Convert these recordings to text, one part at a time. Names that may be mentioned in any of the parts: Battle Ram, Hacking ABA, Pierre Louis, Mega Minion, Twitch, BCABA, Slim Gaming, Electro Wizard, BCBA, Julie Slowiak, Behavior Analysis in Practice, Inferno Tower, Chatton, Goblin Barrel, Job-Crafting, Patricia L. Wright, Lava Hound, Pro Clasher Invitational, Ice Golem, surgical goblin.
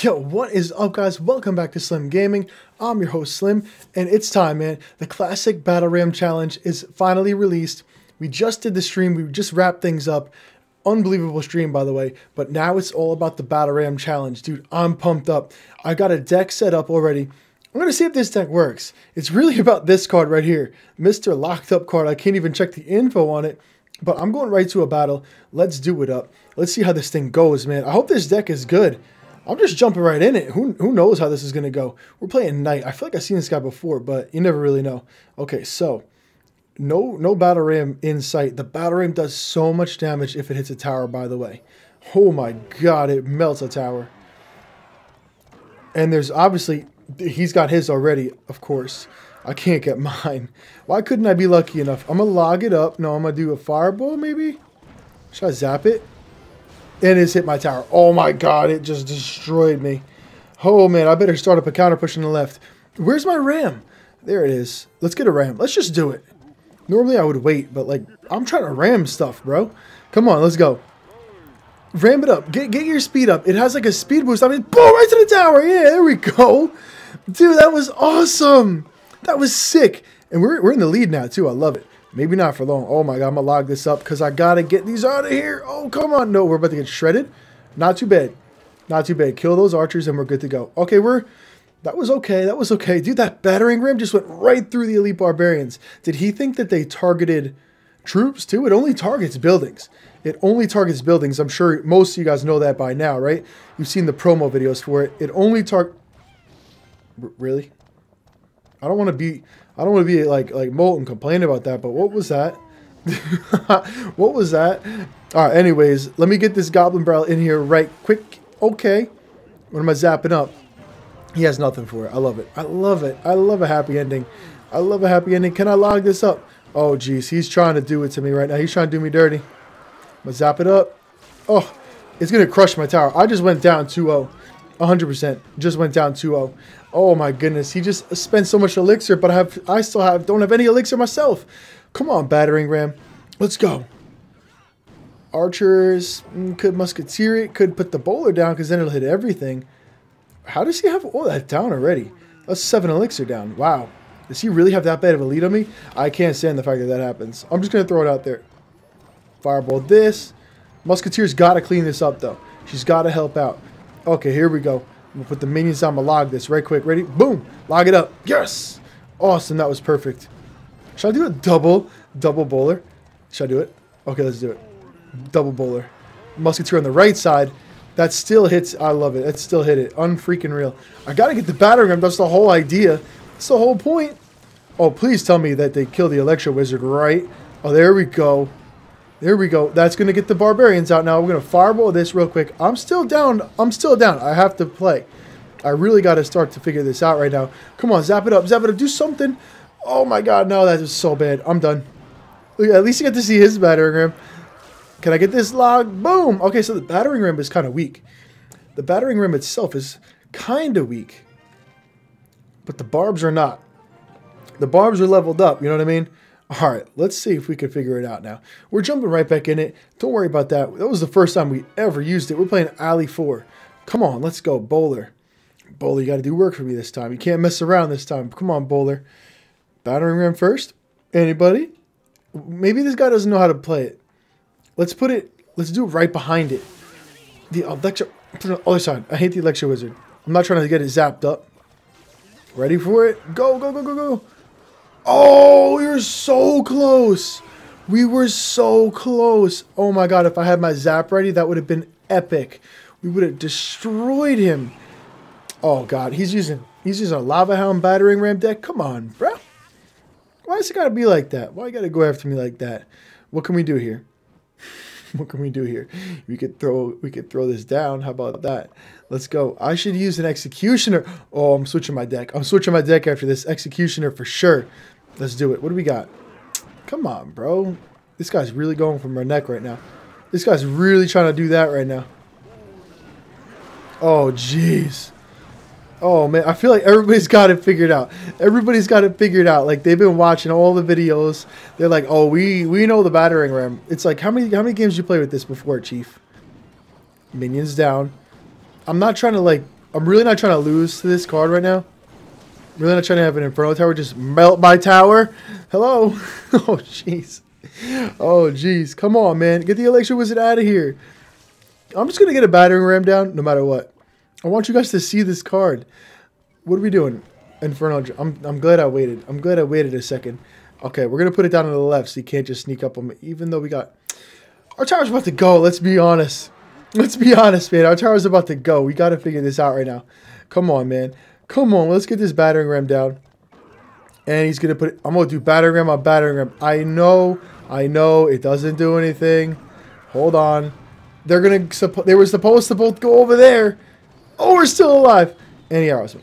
Yo, what is up, guys? Welcome back to Slim Gaming. I'm your host, Slim, and it's time, man. The classic Battle Ram challenge is finally released. We just did the stream. We just wrapped things up. Unbelievable stream, by the way. But now it's all about the Battle Ram challenge. Dude, I'm pumped up. I got a deck set up already. I'm going to see if this deck works. It's really about this card right here. Mr. Locked Up card. I can't even check the info on it. But I'm going right to a battle. Let's do it up. Let's see how this thing goes, man. I hope this deck is good. I'm just jumping right in it. Who knows how this is going to go? We're playing Knight. I feel like I've seen this guy before, but you never really know. Okay, so no Battle Ram in sight. The Battle Ram does so much damage if it hits a tower, by the way. Oh my god, it melts a tower. And there's obviously, he's got his already, of course. I can't get mine. Why couldn't I be lucky enough? I'm going to log it up. No, I'm going to do a fireball maybe? Should I zap it? And it's hit my tower. Oh my god, it just destroyed me. Oh man, I better start up a counter push on the left. Where's my ram? There it is. Let's get a ram. Let's just do it. Normally I would wait, but like, I'm trying to ram stuff, bro. Come on, let's go. Ram it up. Get your speed up. It has like a speed boost. I mean, boom, right to the tower. Yeah, there we go. Dude, that was awesome. That was sick. And we're in the lead now, too. I love it. Maybe not for long. Oh my god, I'm gonna log this up because I gotta get these out of here. Oh, come on. No, we're about to get shredded. Not too bad. Not too bad. Kill those archers and we're good to go. Okay, that was okay. That was okay. Dude, that battering ram just went right through the elite barbarians. Did he think that they targeted troops too? It only targets buildings. It only targets buildings. I'm sure most of you guys know that by now, right? You've seen the promo videos for it. It only really? I don't want to be like Molt and complain about that, but what was that? What was that? All right, anyways, let me get this goblin barrel in here right quick. Okay. What am I zapping up? He has nothing for it. I love it. I love it. I love a happy ending. I love a happy ending. Can I log this up? Oh, geez. He's trying to do it to me right now. He's trying to do me dirty. I'm going to zap it up. Oh, it's going to crush my tower. I just went down 2-0. 100%. Just went down 2-0. Oh my goodness. He just spent so much elixir, but I don't have any elixir myself. Come on, battering ram. Let's go. Archers could musketeer it, could put the bowler down because then it'll hit everything. How does he have all that down already? That's 7 elixir down. Wow. Does he really have that bad of a lead on me? I can't stand the fact that that happens. I'm just going to throw it out there. Fireball this. Musketeer's got to clean this up though. She's got to help out. Okay, here we go. We'll put the minions on. I'll log this right quick. Ready? Boom! Log it up. Yes! Awesome. That was perfect. Should I do a double bowler? Should I do it? Okay, let's do it. Double bowler. Musketeer on the right side. That still hits. I love it. That still hit it. Unfreaking real. I gotta get the battering ram. That's the whole idea. That's the whole point. Oh, please tell me that they kill the Electro Wizard, right? Oh, there we go. There we go. That's going to get the barbarians out now. We're going to fireball this real quick. I'm still down. I'm still down. I have to play. I really got to start to figure this out right now. Come on, zap it up. Zap it up. Do something. Oh, my God. No, that is so bad. I'm done. At least you get to see his battering ram. Can I get this log? Boom. Okay, so the battering ram is kind of weak. The battering ram itself is kind of weak. But the barbs are not. The barbs are leveled up. You know what I mean? All right, let's see if we can figure it out now. We're jumping right back in it. Don't worry about that. That was the first time we ever used it. We're playing Alley 4. Come on, let's go, Bowler. Bowler, you got to do work for me this time. You can't mess around this time. Come on, Bowler. Battering ram first. Anybody? Maybe this guy doesn't know how to play it. Let's put it, let's do it right behind it. The Electro, put it on the other side. I hate the Electro Wizard. I'm not trying to get it zapped up. Ready for it? Go, go, go, go, go. Oh, we were so close. We were so close. Oh my god, if I had my zap ready, that would have been epic. We would have destroyed him. Oh god, he's using a Lava Hound battering ram deck. Come on, bro. Why is it gotta be like that? Why you gotta go after me like that? What can we do here? What can we do here? We could throw this down. How about that? Let's go. I should use an executioner. Oh, I'm switching my deck. I'm switching my deck after this executioner for sure. Let's do it. What do we got? Come on, bro. This guy's really going for my neck right now. This guy's really trying to do that right now. Oh, jeez. Oh, man. I feel like everybody's got it figured out. Everybody's got it figured out. Like, they've been watching all the videos. They're like, oh, we know the battering ram. It's like, how many games did you play with this before, Chief? Minions down. I'm not trying to, like, I'm really not trying to lose to this card right now. I'm really not trying to have an Inferno Tower just melt my tower. Hello. Oh, jeez. Oh, jeez. Come on, man. Get the Electro Wizard out of here. I'm just going to get a Battering Ram down no matter what. I want you guys to see this card. What are we doing? Inferno. I'm glad I waited. I'm glad I waited a second. Okay, we're going to put it down to the left so you can't just sneak up on me. Even though we got... Our tower's about to go. Let's be honest. Let's be honest, man. Our tower's about to go. We got to figure this out right now. Come on, man. Come on. Let's get this Battering Ram down. And he's going to put it... I'm going to do Battering Ram on Battering Ram. I know. It doesn't do anything. Hold on. They're going to... They were supposed to both go over there. Oh, we're still alive. And he arrows me.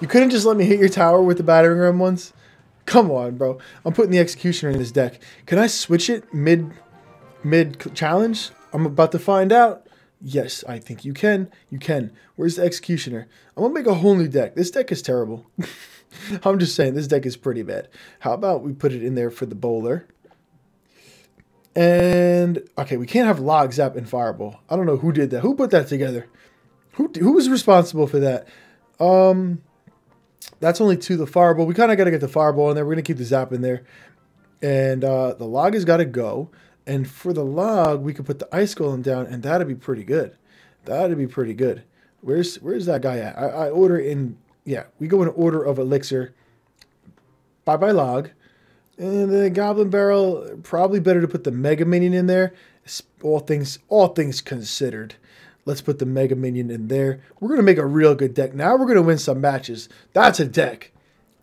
You couldn't just let me hit your tower with the Battering Ram once? Come on, bro. I'm putting the Executioner in this deck. Can I switch it mid challenge? I'm about to find out. Yes, I think you can. You can. Where's the Executioner? I'm going to make a whole new deck. This deck is terrible. I'm just saying, this deck is pretty bad. How about we put it in there for the bowler? And, okay, we can't have Log, Zap, and Fireball. I don't know who did that. Who put that together? Who was responsible for that? That's only two. The Fireball, we kind of got to get the Fireball in there. We're going to keep the Zap in there. And the Log has got to go. And for the Log, we could put the Ice Golem down, and that'd be pretty good. That'd be pretty good. Where's that guy at? I order in... Yeah, we go in order of Elixir. Bye-bye, Log. And the Goblin Barrel, probably better to put the Mega Minion in there. All things considered. Let's put the Mega Minion in there. We're going to make a real good deck. Now we're going to win some matches. That's a deck.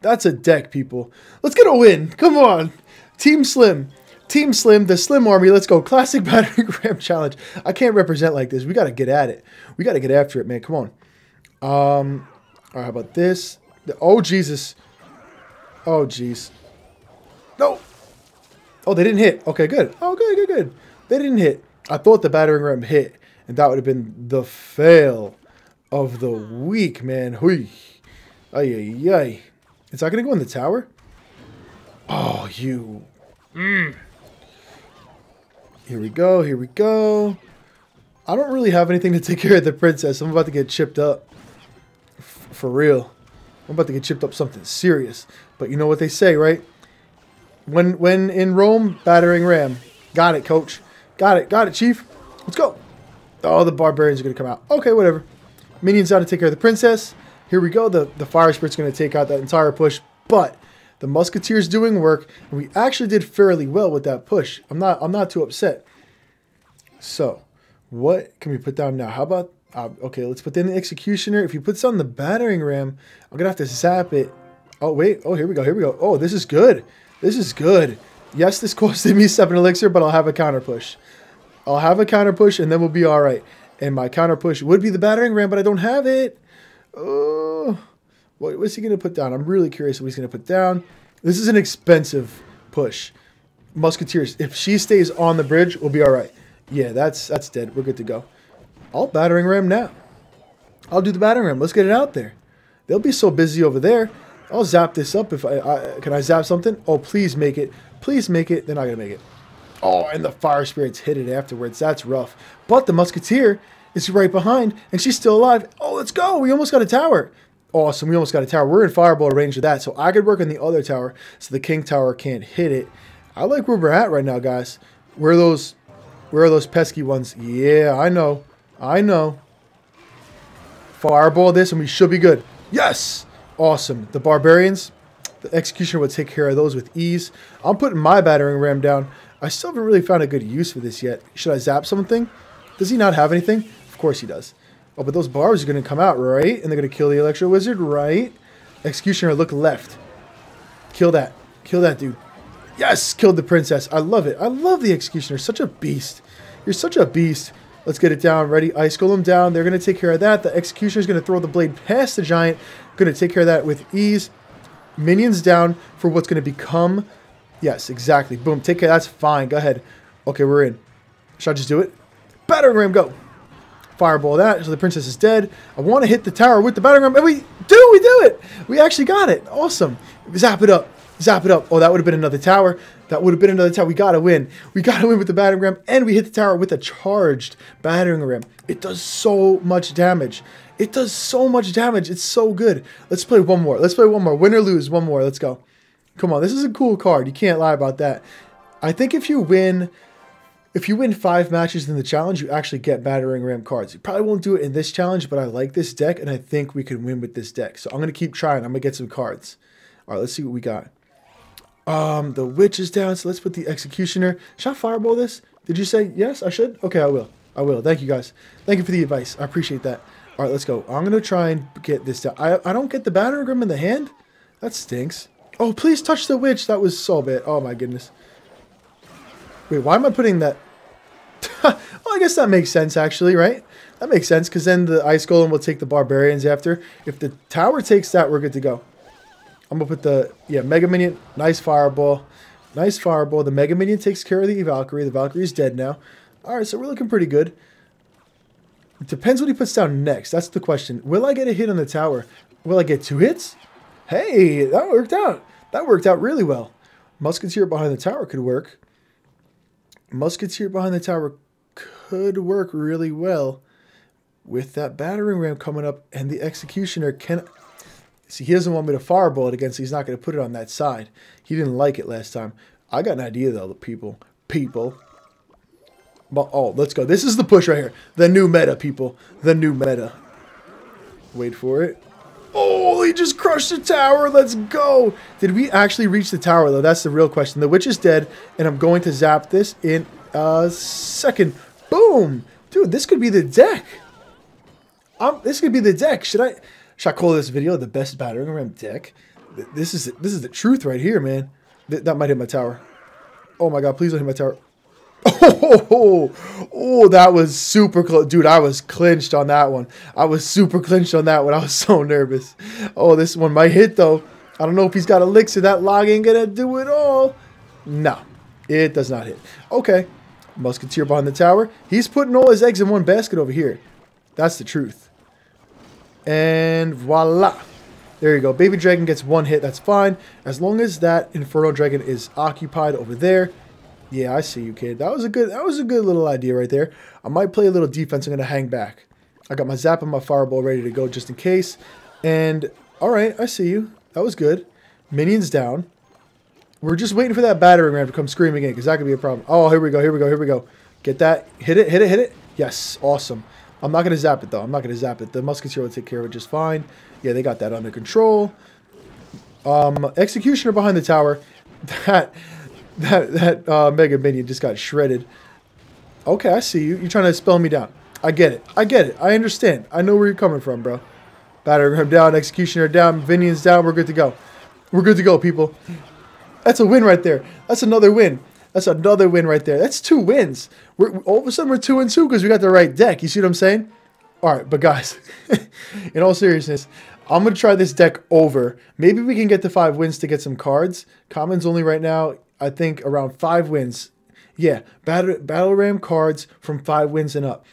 That's a deck, people. Let's get a win. Come on. Team Slim. Team Slim, the Slim Army. Let's go. Classic Battering Ram Challenge. I can't represent like this. We got to get at it. We got to get after it, man. Come on. All right, how about this? Oh, Jesus. Oh, jeez. No. Oh, they didn't hit. Okay, good. Oh, good. They didn't hit. I thought the Battering Ram hit. And that would have been the fail of the week, man. Hui. Ay. It's not going to go in the tower? Oh, you. Mm. Here we go. I don't really have anything to take care of the princess. I'm about to get chipped up. For real. I'm about to get chipped up something serious. But you know what they say, right? When in Rome, Battering Ram. Got it, coach. Got it, chief. Let's go. Oh, the barbarians are going to come out. Okay, whatever. Minions out to take care of the princess. Here we go. The fire spirit's going to take out that entire push. But the musketeer's doing work. And we actually did fairly well with that push. I'm not too upset. So, what can we put down now? How about... okay, let's put in the Executioner. If he puts on the Battering Ram, I'm going to have to zap it. Oh, wait. Oh, here we go. Oh, this is good. Yes, this costed me 7 elixir, but I'll have a counter push. And then we'll be all right. And my counter push would be the Battering Ram, but I don't have it. Oh, what's he going to put down? I'm really curious what he's going to put down. This is an expensive push. Musketeers, if she stays on the bridge, we'll be all right. Yeah, that's dead. We're good to go. I'll Battering Ram now. I'll do the Battering Ram. Let's get it out there. They'll be so busy over there. I'll zap this up. If can I zap something? Oh, please make it. They're not going to make it. Oh, and the fire spirits hit it afterwards. That's rough. But the musketeer is right behind, and she's still alive. Oh, let's go. We almost got a tower. Awesome. We almost got a tower. We're in fireball range of that, so I could work on the other tower so the king tower can't hit it. I like where we're at right now, guys. Where are those pesky ones? Yeah, I know. Fireball this, and we should be good. Yes! Awesome. The barbarians, the Executioner would take care of those with ease. I'm putting my Battering Ram down. I still haven't really found a good use for this yet. Should I zap something? Does he not have anything? Of course he does. Oh, but those barbs are going to come out, right? And they're going to kill the Electro Wizard, right? Executioner, look left. Kill that. Kill that dude. Yes! Killed the princess. I love it. I love the Executioner. Such a beast. You're such a beast. Let's get it down. Ready? Ice Golem down. They're going to take care of that. The Executioner's going to throw the blade past the giant. Going to take care of that with ease. Minions down for what's going to become... Yes, exactly. Boom. Take care. That's fine. Go ahead. Okay, we're in. Should I just do it? Battering Ram, go. Fireball that. So the princess is dead. I want to hit the tower with the Battering Ram. And we do it. We actually got it. Awesome. Zap it up. Oh, that would have been another tower. We got to win. We got to win with the Battering Ram. And we hit the tower with a charged Battering Ram. It does so much damage. It does so much damage. It's so good. Let's play one more. Let's play one more. Win or lose, one more. Let's go. Come on. This is a cool card. You can't lie about that. I think if you win 5 matches in the challenge, you actually get Battering Ram cards. You probably won't do it in this challenge, but I like this deck, and I think we can win with this deck. So I'm going to keep trying. I'm going to get some cards. All right, let's see what we got. The Witch is down, so let's put the Executioner. Should I Fireball this? Did you say yes? I should? Okay, I will. I will. Thank you, guys. Thank you for the advice. I appreciate that. All right, let's go. I'm going to try and get this down. I don't get the Battering Ram in the hand? That stinks. Oh, please touch the Witch. That was so bad. Oh, my goodness. Wait, why am I putting that? Well, I guess that makes sense, actually, right? That makes sense, because then the Ice Golem will take the Barbarians after. If the tower takes that, we're good to go. I'm going to put the, yeah, Mega Minion. Nice Fireball. Nice Fireball. The Mega Minion takes care of the Valkyrie. The Valkyrie's dead now. All right, so we're looking pretty good. It depends what he puts down next. That's the question. Will I get a hit on the tower? Will I get 2 hits? Hey, that worked out. That worked out really well. Musketeer behind the tower could work. Musketeer behind the tower could work really well with that Battering Ram coming up and the Executioner can... See, he doesn't want me to Fireball it again, so he's not going to put it on that side. He didn't like it last time. I got an idea, though, people. But, oh, let's go. This is the push right here. The new meta, people. The new meta. Wait for it. Oh, he just crushed the tower. Let's go. Did we actually reach the tower, though? That's the real question. The Witch is dead, and I'm going to zap this in a second. Boom. Dude, this could be the deck. This could be the deck. Should I call this video the best Battering Ram deck? This is the truth right here, man. That might hit my tower. Oh, my God. Please don't hit my tower. Oh, that was super close. Dude, I was clinched on that one. I was so nervous. Oh, this one might hit, though. I don't know if he's got Elixir. That log ain't going to do it all. No, it does not hit. Okay. Musketeer behind the tower. He's putting all his eggs in one basket over here. That's the truth. And voila. There you go. Baby Dragon gets 1 hit. That's fine. As long as that Inferno Dragon is occupied over there. Yeah, I see you, kid. That was a good little idea right there. I might play a little defense. I'm going to hang back. I got my Zap and my Fireball ready to go just in case. And, all right, I see you. That was good. Minions down. We're just waiting for that Battering Ram to come screaming in because that could be a problem. Oh, here we go. Get that. Hit it. Yes, awesome. I'm not going to zap it, though. The Musketeer will take care of it just fine. Yeah, they got that under control. Executioner behind the tower. That Mega Minion just got shredded. Okay, I see you. You're trying to spell me down. I get it. I understand. I know where you're coming from, bro. Battering Ram down, Executioner down, Minions down. We're good to go. People. That's a win right there. That's another win right there. That's 2 wins. All of a sudden, we're 2-2 because we got the right deck. You see what I'm saying? All right, but guys, in all seriousness, I'm going to try this deck over. Maybe we can get to 5 wins to get some cards. Commons only right now. I think around 5 wins. Yeah, Battle Ram cards from 5 wins and up.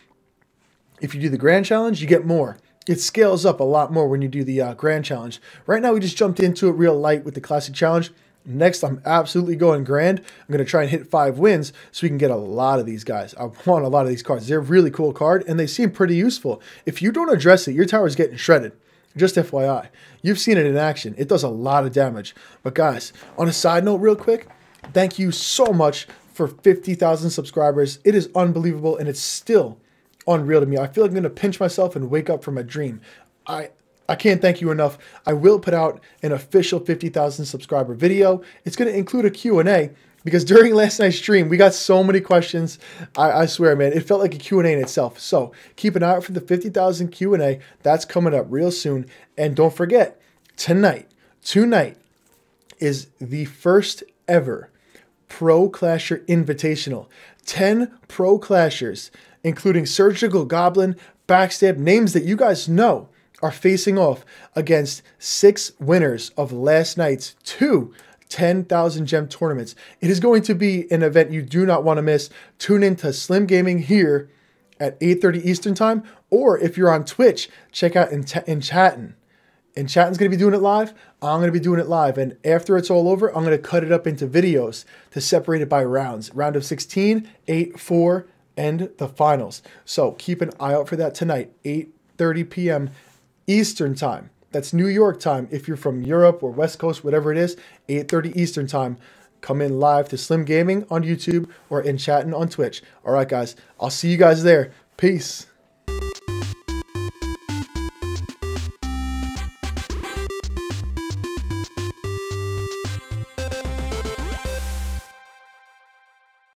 If you do the Grand Challenge, you get more. It scales up a lot more when you do the Grand Challenge. Right now, we just jumped into it real light with the Classic Challenge. Next, I'm absolutely going grand. I'm going to try and hit 5 wins so we can get a lot of these guys. I want a lot of these cards. They're a really cool card, and they seem pretty useful. If you don't address it, your tower is getting shredded. Just FYI. You've seen it in action. It does a lot of damage. But guys, on a side note real quick, thank you so much for 50,000 subscribers. It is unbelievable, and it's still unreal to me. I feel like I'm going to pinch myself and wake up from a dream. I can't thank you enough. I will put out an official 50,000 subscriber video. It's going to include a Q&A because during last night's stream, we got so many questions. I swear, man, it felt like a Q&A in itself. So keep an eye out for the 50,000 Q&A. That's coming up real soon. And don't forget, tonight is the first ever Pro Clasher Invitational. 10 Pro Clashers, including Surgical Goblin, Backstab, names that you guys know, are facing off against 6 winners of last night's 2 10,000 gem tournaments. It is going to be an event you do not want to miss. Tune in to Slim Gaming here at 8:30 Eastern Time, or if you're on Twitch, check out in Chatton. And Chatton's going to be doing it live. I'm going to be doing it live. And after it's all over, I'm going to cut it up into videos to separate it by rounds. Round of 16, 8, 4, and the finals. So keep an eye out for that tonight, 8 8:30 p.m. Eastern time. That's New York time. If you're from Europe or West Coast, whatever it is, 8:30 Eastern time. Come in live to Slim Gaming on YouTube or in Chatton on Twitch. All right, guys. I'll see you guys there. Peace.